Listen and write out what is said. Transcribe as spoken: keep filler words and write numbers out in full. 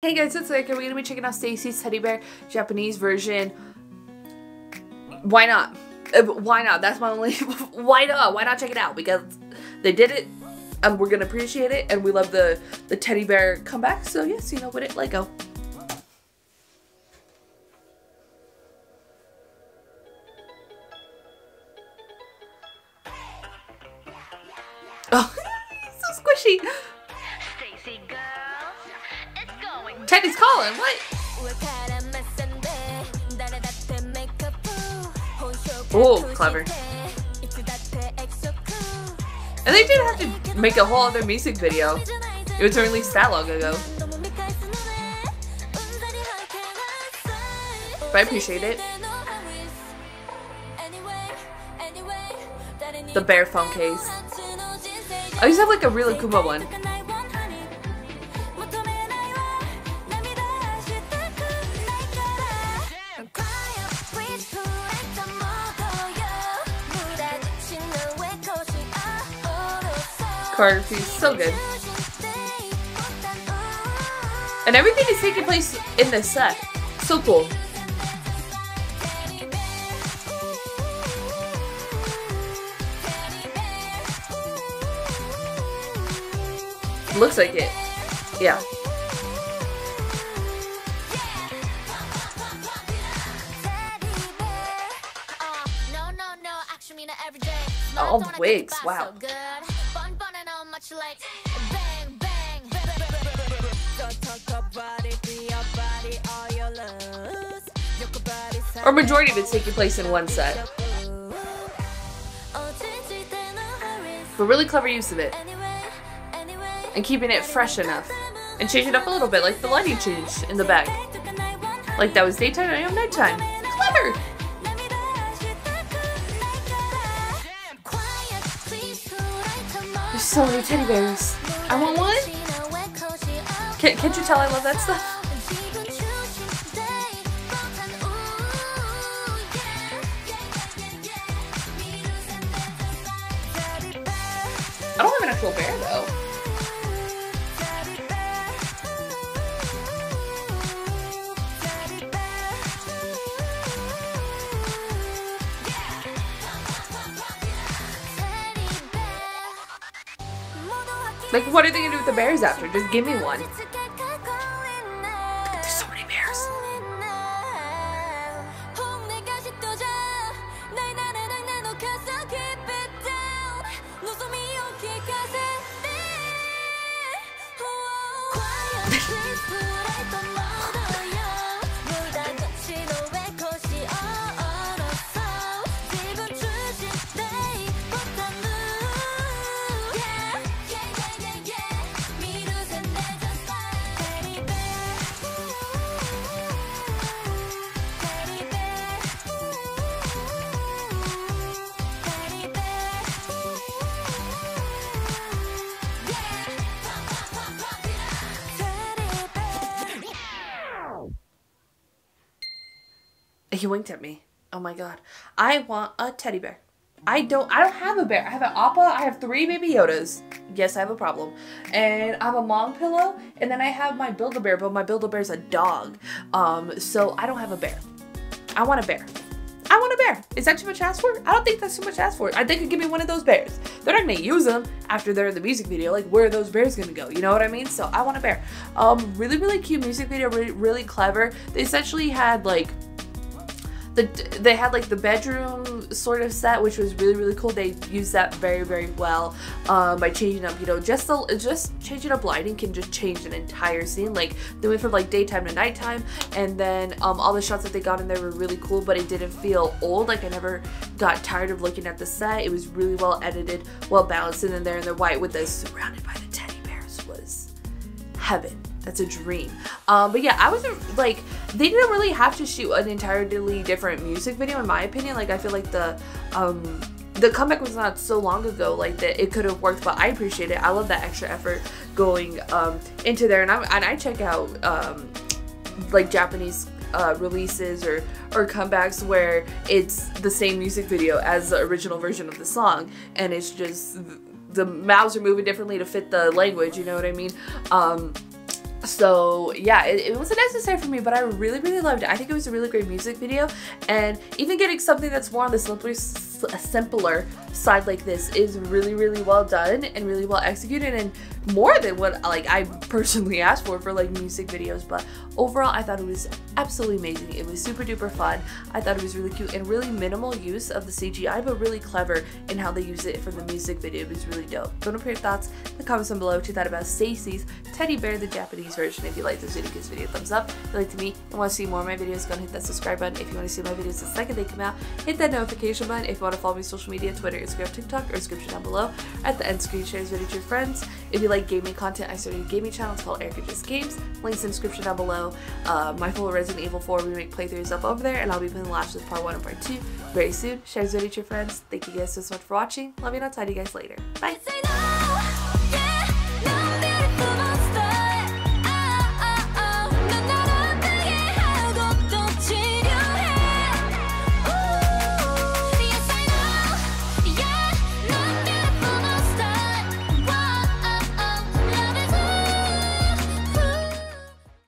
Hey guys, it's STAYC and we're going to be checking out STAYC's Teddy Bear Japanese version. Why not? Uh, why not? That's my only... why not? Why not check it out? Because they did it and we're going to appreciate it and we love the, the Teddy Bear comeback. So yes, you know what it let go. Oh, so squishy. STAYC girl. Teddy's calling, what? Oh, clever. And they did have to make a whole other music video. It was released that long ago. But I appreciate it. The bear phone case. I used to have like a real Akuma one. Choreography is so good. And everything is taking place in this set. So cool. Looks like it. Yeah. All wigs, wow. Like bang, bang, bang, bang. Don't talk about it, be your body, all your loves. Your body, or majority of it's taking place in one set. But really clever use of it. And keeping it fresh enough. And changing it up a little bit, like the lighting changed in the back. Like that was daytime and I am nighttime. Clever! There's so many teddy bears. I want one. Can't, can't you tell I love that stuff? I don't have an actual bear though. Like, what are they gonna do with the bears after? Just give me one. There's so many bears. He winked at me. Oh my god. I want a teddy bear. I don't I don't have a bear. I have an Appa. I have three baby Yodas. Yes, I have a problem. And I have a mom pillow. And then I have my Build-A-Bear, but my Build-A-Bear's a dog. Um, so I don't have a bear. I want a bear. I want a bear. Is that too much asked for? I don't think that's too much asked for. I think it'd give me one of those bears. They're not gonna use them after they're in the music video. Like, where are those bears gonna go? You know what I mean? So I want a bear. Um, really, really cute music video. Really, really clever. They essentially had like The, they had like the bedroom sort of set, which was really really cool. They used that very very well um, by changing up, you know, just the, just changing up lighting can just change an entire scene. Like they went from like daytime to nighttime, and then um, all the shots that they got in there were really cool. But it didn't feel old. Like I never got tired of looking at the set. It was really well edited, well balanced, and then they're in the white with this surrounded by the teddy bears was heaven. That's a dream. Um, but yeah, I was like, they didn't really have to shoot an entirely different music video in my opinion. Like I feel like the um, the comeback was not so long ago like that it could have worked, but I appreciate it. I love that extra effort going um, into there. And, I'm, and I check out um, like Japanese uh, releases or, or comebacks where it's the same music video as the original version of the song. And it's just the mouths are moving differently to fit the language, you know what I mean? Um, So yeah, it, it wasn't necessary for me, but I really, really loved it. I think it was a really great music video, and even getting something that's more on the simpler, simpler side like this is really, really well done and really well executed, and more than what like I personally asked for for like music videos. But overall, I thought it was absolutely amazing. It was super duper fun. I thought it was really cute and really minimal use of the C G I, but really clever in how they use it for the music video. It was really dope. Don't know your thoughts in the comments down below what you thought about STAYC's Teddy Bear, the Japanese version. If you like this video, give this video a thumbs up. If you like to me and want to see more of my videos, go and hit that subscribe button. If you want to see my videos the second they come out, hit that notification button. If you want to follow me on social media, Twitter, Instagram, TikTok, or description down below. At the end screen, share this video to your friends. If you like gaming content, I started a gaming channel. It's called Erica's Games. Links in the description down below. Uh, my full Resident Evil four remake playthroughs up over there, and I'll be putting the last with part one and part two very soon. Share this video to your friends. Thank you guys so much for watching. Love you, and I'll talk to you guys later. Bye!